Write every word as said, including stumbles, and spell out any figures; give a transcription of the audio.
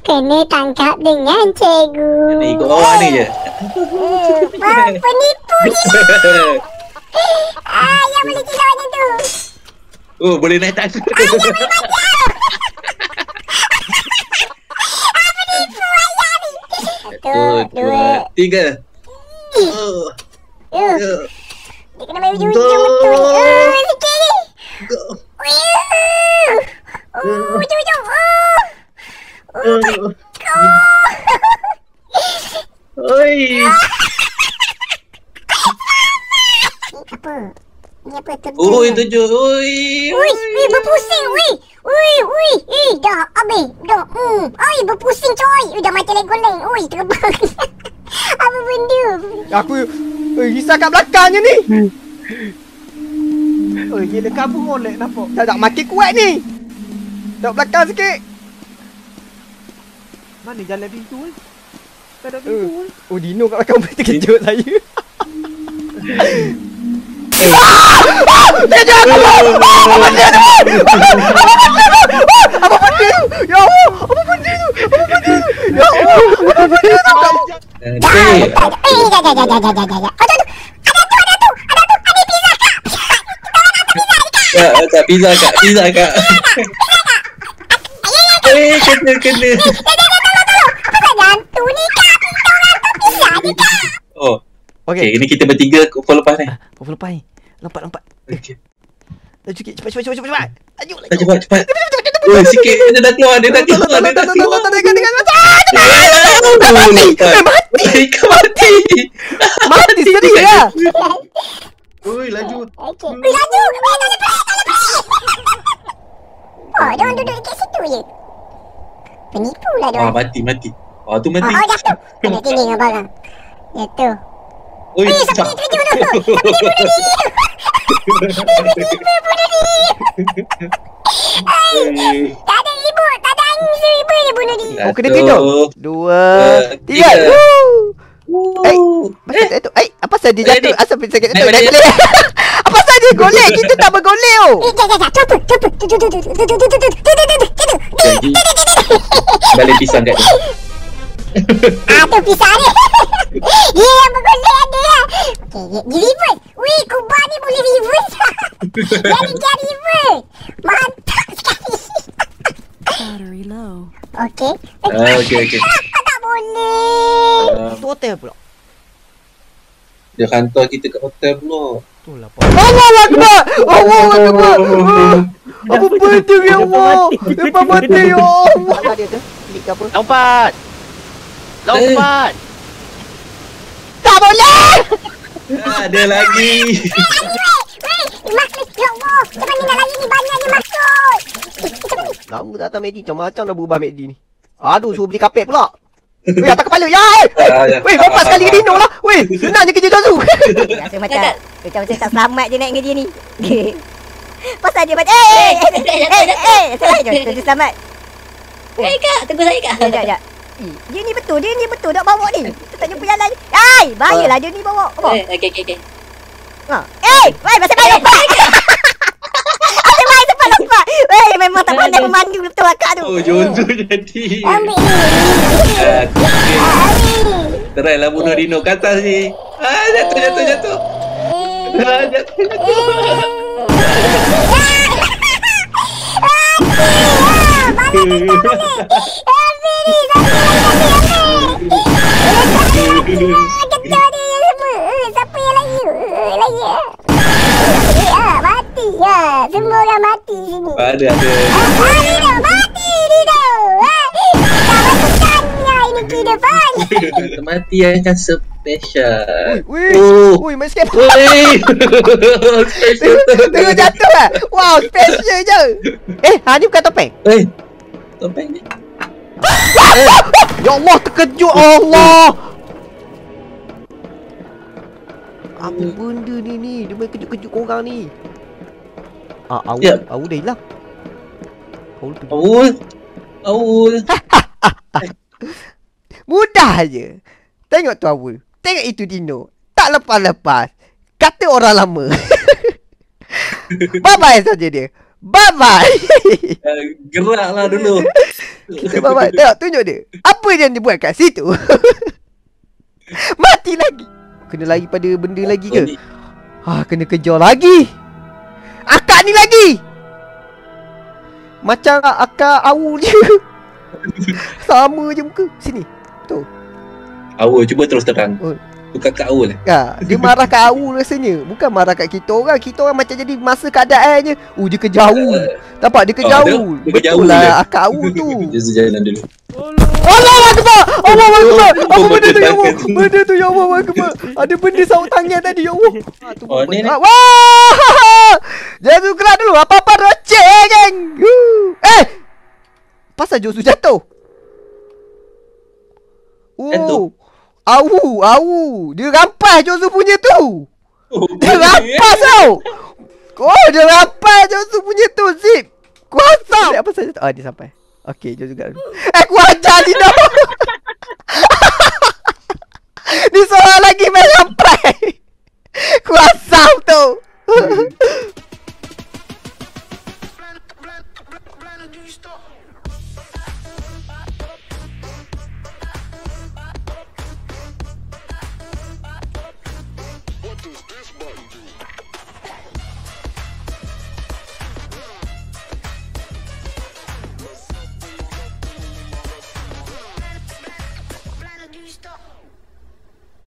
Kena tangkap dengan cikgu. Ini ikut orang ni je. Wah, penipu gila. Ah, yang boleh gila macam tu. Oh, boleh naik tangga. Ah, yang boleh baca. Ah, penipu ayah ni. Satu, dua, tiga. Oh. Oh. Dia kena main hujung-hujung betul ni. Oh, sikit ni. Oh, hujung-hujung. Oh. Oh my god. Oi. Apa? Ni apa tu? Oi tujuh. Oi. Oi, oi berpusing. Oi. Oi, oi. Eh dah habis. Dah. Hmm. Oi berpusing coy. Dah macam Legoland. Oi terbang. Apa benda? Aku oi risau kat belakangnya ni. Oi dia dah kabur oleh nampak. Dah tak makin kuat ni. Dah belakang sikit. Mana jalan pintu ni? Tak ada pintu ni. Oh, Dino kat belakang terkejut saya. Dia jahat! Apa benda tu? Apa benda tu? Ya Allah! Apa benda tu? Apa benda tu? Ya Allah! Apa benda tu? Eh, jajak, jajak, jajak, jajak. Ada tu! Ada tu! Ada tu! Ada tu! Ada pizza kak! Kita nak ada pizza kak! Pizza kak! Pizza kak! Eh, kena, kena! Hantu ni kak, pintu hantu pisah ni kak. Oh, okay, ini kita bertiga follow lepas ni. Follow lepas ni, lompat lompat. Okay. Laju sikit, cepat cepat cepat cepat. Laju laju. Cepat cepat. Oh, sikit dia dah keluar, dia dah keluar, dia dah keluar. Mati, mati, mati. Mati sini ya. Oi, laju. Okay, laju. Oh, jangan duduk dekat situ je. Penipu lah dia. Ah, mati mati. Oh tu mati. Oh jatuh. Kena tinggi dengan barang. Jatuh. Oi, sampai terjun tu. Sampai bunuh diri. Bunuh diri. Tak ada ribut, tak ada angin seribu je bunuh diri. Oh kena tidur. Dua, tiga. Eh, macam jatuh. Eh, apa pasal dia jatuh? Asal dia sakit jatuh. Apa pasal dia golek? Kita tak bergolek oh. Eh, jap jap. Cepat, cepat. Tutu tutu tutu tutu tutu tutu. Balik pisang kat dia. Ah tu pisang ni. Dia yang bergolek ada lah. Okay, dia revert. Weh, kubah ni boleh revert. Jadi dia revert. Mantap sekali. Okay. Okay, okay. Kenapa tak boleh? Itu hotel pulak. Dia hantar kita kat hotel pulak. Itulah apa. Allah Akbar! Allah Akbar! Apa benda ya Allah? Lepas mati ya Allah. Apa dia tu? Klik apa? Lompat! Lompat! Tak boleh! Ada lagi! Weh! Maksud ya Allah! Macam mana nak lagi ni? Banyak ni maksud! Lama tak datang Medi. Macam-macam dah berubah Medi ni. Aduh, suruh beli kapet pula! Weh, atas kepala! Ya! Weh, lompat sekali ke Dino lah! Weh, senangnya kerja Jouzu! Rasa macam macam tak selamat je naik kerja ni. Pasal dia macam eh! Eh! Eh! Selamat je! Tentu selamat! Eh kak! Tunggu saya kak! Sekejap, sekejap. Dia ni betul, dia ni betul nak bawa ni. Kita tak jumpa jalan ni. Hai! Bahayalah dia ni bawa. Okey, okey, okey. Eh! Weh, pasal main lompat! Pasal main sempat lompat! Weh, memang tak pandai memandu betul akak tu. Oh, Jouzu jadi. Ambil ni. Terai lah bunuh Dino ke atas ni. Ah, jatuh, jatuh, jatuh. Ah, jatuh, jatuh. Mana kita boleh? Ambil ni, ambil ni, ambil. Ketua dia yang semua. Siapa yang lagi? Lagi lah. Mati lah. Semua orang mati sini. Ada, ada. Dino, mati Dino. Tak masukkannya ini ke depan. Mati yang macam special. Wih, wih, main skip. Wih. Special. Tengok jatuh lah. Wow, special je. Eh, ni bukan topeng. Eh. Topeng ni. Ya Allah, terkejut Allah. Apa benda ni ni? Dia main kejut-kejut korang ni. Ah, Awul, Awul dah hilang. Awul pergi. Awul. Awul. Mudah je. Tengok tu Awul. Tengok itu Dino. Tak lepas-lepas. Kata orang lama. Bye-bye saja dia. Bye bye. Uh, geraklah dulu. Kita bye bye. Tengok, tunjuk dia. Apa yang dia buat kat situ? Mati lagi. Kena lari pada benda lagi ke? Ah, kena kejar lagi. Akak ni lagi. Macam akak awul je. Sama je muka. Sini. Tu. Awul cuba terus terang. Oh. Bukan kat Awul. Ha, dia marah kat Awul rasanya. Bukan marah kat kita orang. Kita orang macam jadi masa keadaannya. Oh, dia kejar Awul. Nampak dia kejar Awul. Oh, betul lah akak Awul tu. Dia jalan dulu. Allahu Akbar. Allahu Akbar. Apa benda tu ya Allah? Benda tu ya Allah. Ada benda saut tangan tadi ya Allah. Oh, ni ni. Wah! Jouzu gerak dulu. Apa-apa rocek eh, geng. Eh! Pasal Jouzu jatuh. Oh. Awu, awu. Dia rampas Jouzu punya tu. Oh, dia rampas tau. Oh, dia rampas Jouzu punya tu, Zip. Kuasa. Apa saja tu? Ah, dia sampai. Okey, Jouzu kat. Eh, aku ajar Dino. Ni seorang lagi.